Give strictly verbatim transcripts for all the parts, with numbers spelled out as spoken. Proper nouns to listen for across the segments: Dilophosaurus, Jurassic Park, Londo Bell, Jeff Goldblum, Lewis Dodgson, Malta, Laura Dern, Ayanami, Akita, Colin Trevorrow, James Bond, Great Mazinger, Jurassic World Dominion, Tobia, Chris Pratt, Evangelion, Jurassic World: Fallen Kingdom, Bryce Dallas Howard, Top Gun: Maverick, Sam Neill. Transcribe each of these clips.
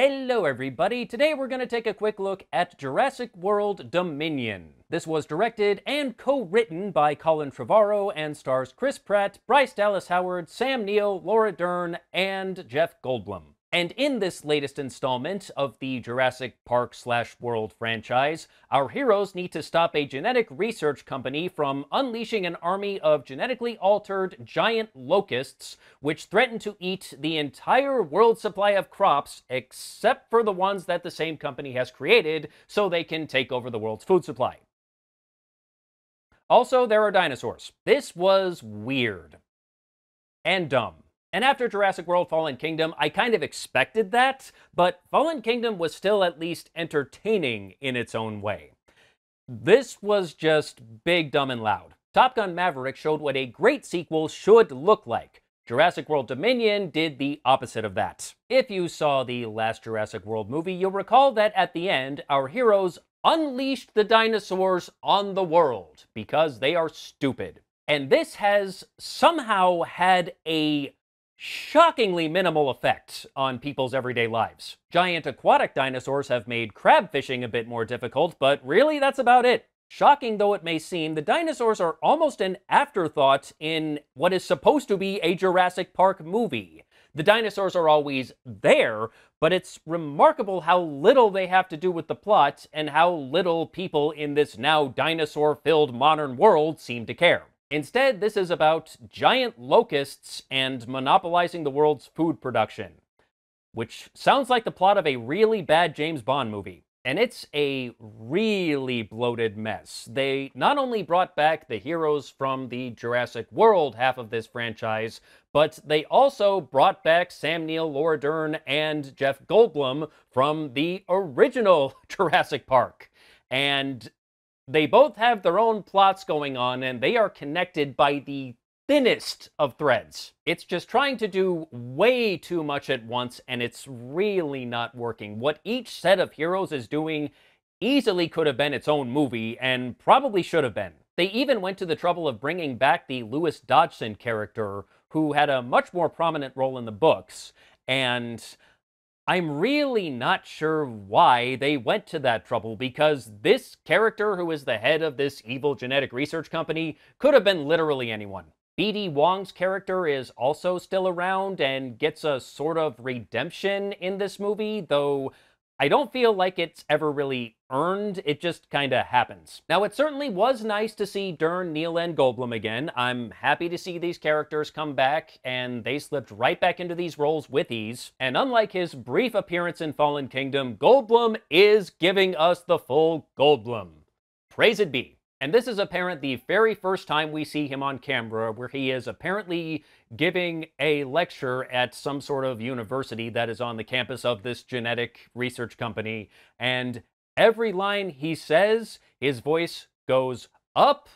Hello everybody, today we're going to take a quick look at Jurassic World Dominion. This was directed and co-written by Colin Trevorrow and stars Chris Pratt, Bryce Dallas Howard, Sam Neill, Laura Dern, and Jeff Goldblum. And in this latest installment of the Jurassic Park slash World franchise, our heroes need to stop a genetic research company from unleashing an army of genetically altered giant locusts, which threaten to eat the entire world's supply of crops, except for the ones that the same company has created, so they can take over the world's food supply. Also, there are dinosaurs. This was weird. And dumb. And after Jurassic World: Fallen Kingdom, I kind of expected that, but Fallen Kingdom was still at least entertaining in its own way. This was just big, dumb, and loud. Top Gun: Maverick showed what a great sequel should look like. Jurassic World Dominion did the opposite of that. If you saw the last Jurassic World movie, you'll recall that at the end, our heroes unleashed the dinosaurs on the world because they are stupid. And this has somehow had a shockingly minimal effect on people's everyday lives. Giant aquatic dinosaurs have made crab fishing a bit more difficult, but really that's about it. Shocking though it may seem, the dinosaurs are almost an afterthought in what is supposed to be a Jurassic Park movie. The dinosaurs are always there, but it's remarkable how little they have to do with the plot and how little people in this now dinosaur-filled modern world seem to care. Instead, this is about giant locusts and monopolizing the world's food production, which sounds like the plot of a really bad James Bond movie. And it's a really bloated mess. They not only brought back the heroes from the Jurassic World half of this franchise, but they also brought back Sam Neill, Laura Dern, and Jeff Goldblum from the original Jurassic Park. And they both have their own plots going on, and they are connected by the thinnest of threads. It's just trying to do way too much at once, and it's really not working. What each set of heroes is doing easily could have been its own movie, and probably should have been. They even went to the trouble of bringing back the Lewis Dodgson character, who had a much more prominent role in the books, and I'm really not sure why they went to that trouble, because this character, who is the head of this evil genetic research company, could have been literally anyone. B D Wong's character is also still around and gets a sort of redemption in this movie, though I don't feel like it's ever really earned, it just kinda happens. Now, it certainly was nice to see Dern, Neill, and Goldblum again. I'm happy to see these characters come back, and they slipped right back into these roles with ease. And unlike his brief appearance in Fallen Kingdom, Goldblum is giving us the full Goldblum. Praised be. And this is apparent the very first time we see him on camera, where he is apparently giving a lecture at some sort of university that is on the campus of this genetic research company. And every line he says, his voice goes up,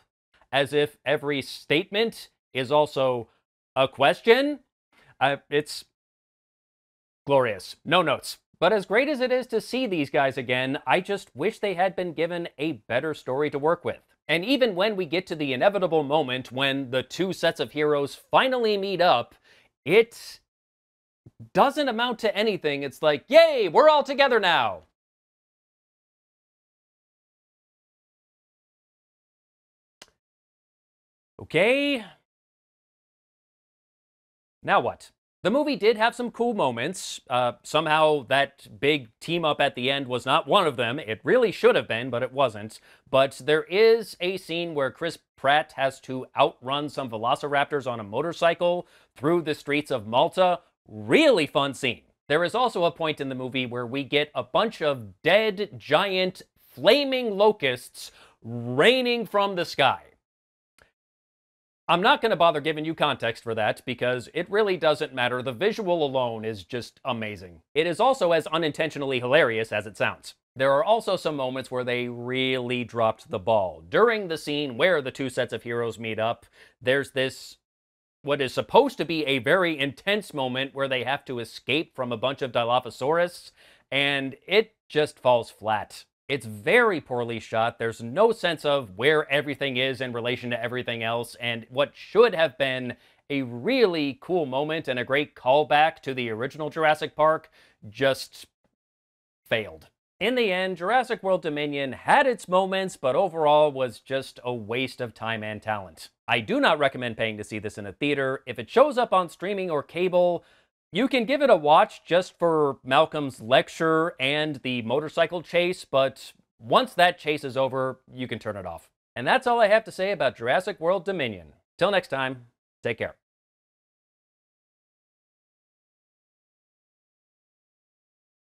as if every statement is also a question. Uh, it's glorious. No notes. But as great as it is to see these guys again, I just wish they had been given a better story to work with. And even when we get to the inevitable moment when the two sets of heroes finally meet up, it doesn't amount to anything. It's like, yay, we're all together now! Okay. Now what? The movie did have some cool moments. Uh, somehow that big team-up at the end was not one of them. It really should have been, but it wasn't. But there is a scene where Chris Pratt has to outrun some velociraptors on a motorcycle through the streets of Malta. Really fun scene. There is also a point in the movie where we get a bunch of dead, giant, flaming locusts raining from the sky. I'm not going to bother giving you context for that, because it really doesn't matter. The visual alone is just amazing. It is also as unintentionally hilarious as it sounds. There are also some moments where they really dropped the ball. During the scene where the two sets of heroes meet up, there's this, what is supposed to be a very intense moment where they have to escape from a bunch of Dilophosaurus, and it just falls flat. It's very poorly shot. There's no sense of where everything is in relation to everything else, and what should have been a really cool moment and a great callback to the original Jurassic Park just failed. In the end, Jurassic World Dominion had its moments, but overall was just a waste of time and talent. I do not recommend paying to see this in a theater. If it shows up on streaming or cable, you can give it a watch just for Malcolm's lecture and the motorcycle chase, but once that chase is over, you can turn it off. And that's all I have to say about Jurassic World Dominion. Till next time, take care.